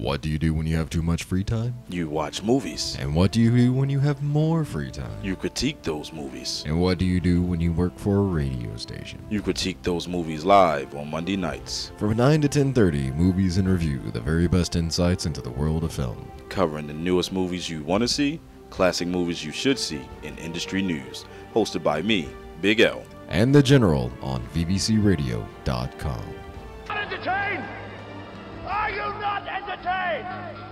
What do you do when you have too much free time? You watch movies. And what do you do when you have more free time? You critique those movies. And what do you do when you work for a radio station? You critique those movies live on Monday nights. From 9 to 10:30, Movies in Review, the very best insights into the world of film. Covering the newest movies you want to see, classic movies you should see, and industry news. Hosted by me, Big L. And The General on VVCRadio.com. Entertained? Are you not entertained?